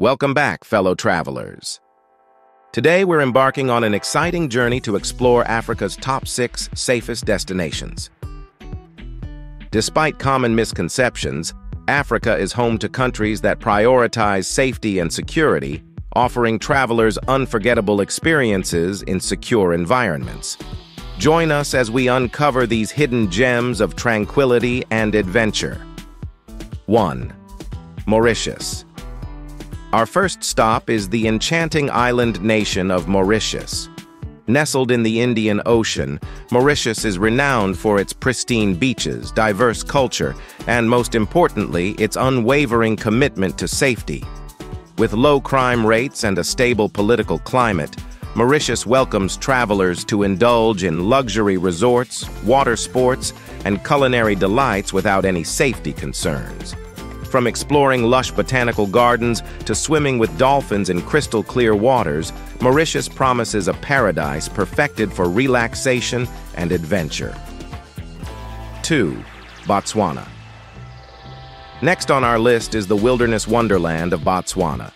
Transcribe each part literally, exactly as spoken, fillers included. Welcome back, fellow travelers. Today, we're embarking on an exciting journey to explore Africa's top six safest destinations. Despite common misconceptions, Africa is home to countries that prioritize safety and security, offering travelers unforgettable experiences in secure environments. Join us as we uncover these hidden gems of tranquility and adventure. one. Mauritius. Our first stop is the enchanting island nation of Mauritius. Nestled in the Indian Ocean, Mauritius is renowned for its pristine beaches, diverse culture, and most importantly, its unwavering commitment to safety. With low crime rates and a stable political climate, Mauritius welcomes travelers to indulge in luxury resorts, water sports, and culinary delights without any safety concerns. From exploring lush botanical gardens to swimming with dolphins in crystal-clear waters, Mauritius promises a paradise perfected for relaxation and adventure. two. Botswana. Next on our list is the wilderness wonderland of Botswana.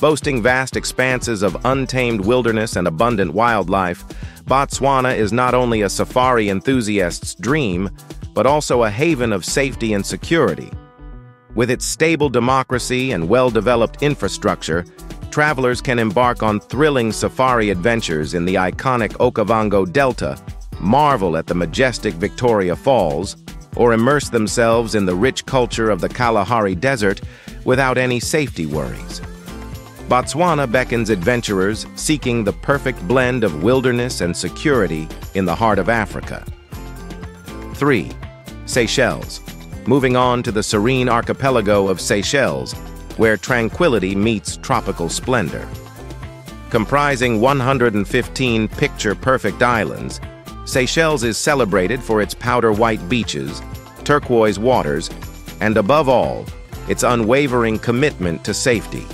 Boasting vast expanses of untamed wilderness and abundant wildlife, Botswana is not only a safari enthusiast's dream, but also a haven of safety and security. With its stable democracy and well-developed infrastructure, travelers can embark on thrilling safari adventures in the iconic Okavango Delta, marvel at the majestic Victoria Falls, or immerse themselves in the rich culture of the Kalahari Desert without any safety worries. Botswana beckons adventurers seeking the perfect blend of wilderness and security in the heart of Africa. three. Seychelles. Moving on to the serene archipelago of Seychelles, where tranquility meets tropical splendor. Comprising one hundred fifteen picture-perfect islands, Seychelles is celebrated for its powder-white beaches, turquoise waters, and above all, its unwavering commitment to safety.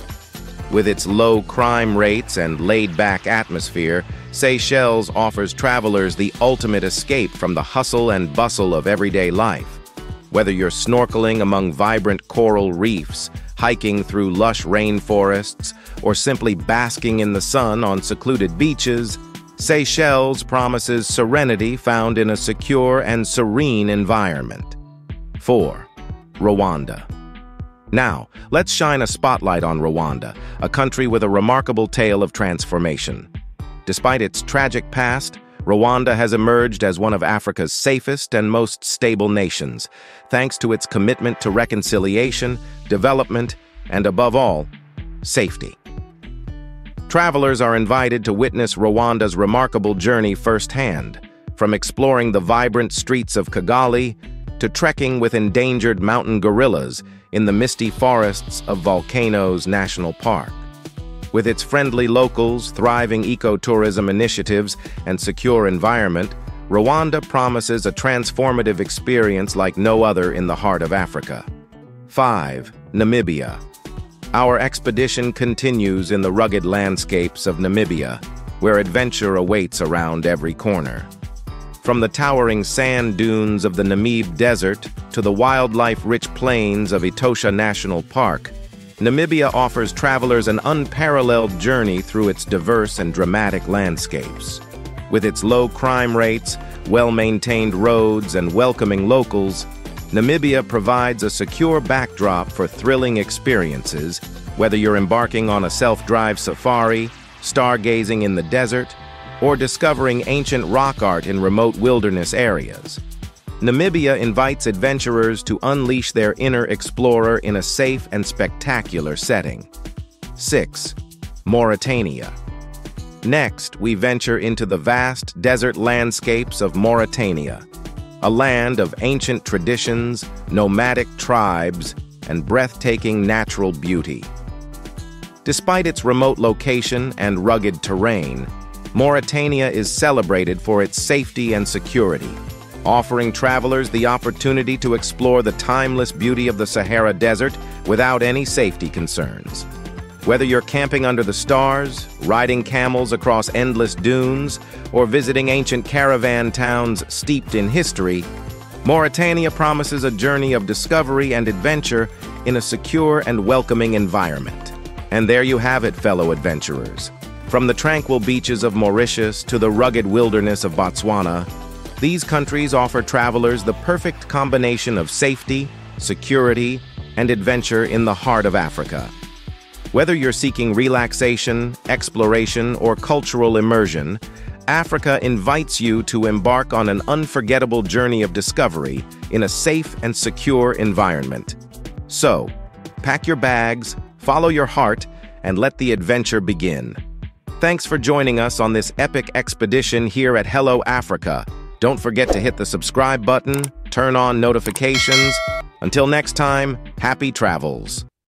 With its low crime rates and laid-back atmosphere, Seychelles offers travelers the ultimate escape from the hustle and bustle of everyday life. Whether you're snorkeling among vibrant coral reefs, hiking through lush rainforests, or simply basking in the sun on secluded beaches, Seychelles promises serenity found in a secure and serene environment. four. Rwanda. Now, let's shine a spotlight on Rwanda, a country with a remarkable tale of transformation. Despite its tragic past, Rwanda has emerged as one of Africa's safest and most stable nations, thanks to its commitment to reconciliation, development, and above all, safety. Travelers are invited to witness Rwanda's remarkable journey firsthand, from exploring the vibrant streets of Kigali to trekking with endangered mountain gorillas in the misty forests of Volcanoes National Park. With its friendly locals, thriving ecotourism initiatives, and secure environment, Rwanda promises a transformative experience like no other in the heart of Africa. five. Namibia. Our expedition continues in the rugged landscapes of Namibia, where adventure awaits around every corner. From the towering sand dunes of the Namib Desert to the wildlife-rich plains of Etosha National Park, Namibia offers travelers an unparalleled journey through its diverse and dramatic landscapes. With its low crime rates, well-maintained roads, and welcoming locals, Namibia provides a secure backdrop for thrilling experiences, whether you're embarking on a self-drive safari, stargazing in the desert, or discovering ancient rock art in remote wilderness areas. Namibia invites adventurers to unleash their inner explorer in a safe and spectacular setting. six. Mauritania. Next, we venture into the vast desert landscapes of Mauritania, a land of ancient traditions, nomadic tribes, and breathtaking natural beauty. Despite its remote location and rugged terrain, Mauritania is celebrated for its safety and security, offering travelers the opportunity to explore the timeless beauty of the Sahara Desert without any safety concerns. Whether you're camping under the stars, riding camels across endless dunes, or visiting ancient caravan towns steeped in history, Mauritania promises a journey of discovery and adventure in a secure and welcoming environment. And there you have it, fellow adventurers. From the tranquil beaches of Mauritius to the rugged wilderness of Botswana, these countries offer travelers the perfect combination of safety, security, and adventure in the heart of Africa. Whether you're seeking relaxation, exploration, or cultural immersion, Africa invites you to embark on an unforgettable journey of discovery in a safe and secure environment. So, pack your bags, follow your heart, and let the adventure begin. Thanks for joining us on this epic expedition here at Hello Africa. Don't forget to hit the subscribe button, turn on notifications. Until next time, happy travels.